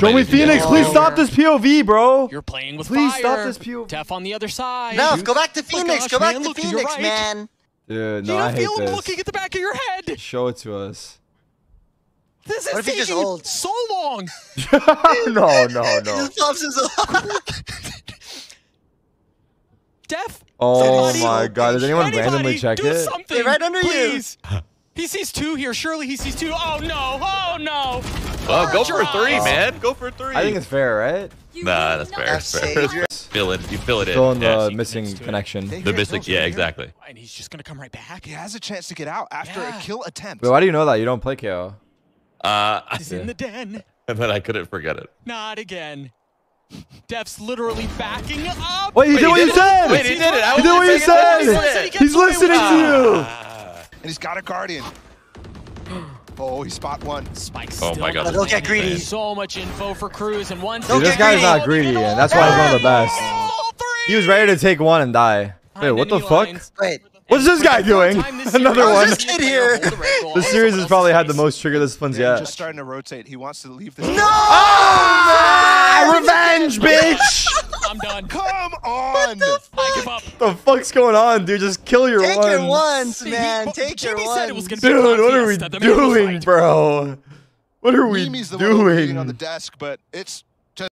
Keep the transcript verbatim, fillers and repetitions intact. Joey Phoenix, no. please stop this P O V, bro. You're playing with please fire. Please stop this P O V. Def on the other side. No, go back to Phoenix. Oh gosh, go back man, to Luke, Phoenix, right. man. Dude, no, you don't I hate feel this. Him looking at the back of your head. Show it to us. This is what if taking just old? So long. no, no, no. Def. Oh somebody, my God! Did anyone randomly check do it? Something, hey, right under please. You. He sees two here. Surely he sees two. Oh no! Oh no! Well, go for three, man. Go for three. I think it's fair, right? You nah, that's fair. That's fair. Fill it. You fill it Still in. Still in the yeah, missing connection. The missing. Yeah, exactly. And he's just gonna come right back. He has a chance to get out after yeah. a kill attempt. But why do you know that? You don't play K O. Uh, he's yeah. in the den. And then I couldn't forget it. Not again. Def's literally backing up. Wait, he Wait, did what you said. Wait, he did it. I he did what you said. He said he he's listening away. to you. Uh, and he's got a guardian. Oh, he spot one. Spikes. Oh my God. Don't get greedy. So much info for Cruz and one. Dude, this guy's not greedy, and that's why he's one of the best. He was ready to take one and die. Wait, what the fuck? Wait. What's this guy doing? Another one. This kid here. This series has probably had the most trigger disciplines yet. Just starting to rotate. He wants to leave this. No! Oh, revenge, bitch! I'm done. Come on! What the fuck? I give up. The fuck's going on, dude? Just kill your Take ones. Take your ones, man. Take your ones. Dude, what are we doing, bro? What are we doing? Mimi's the one who's being on the desk, but it's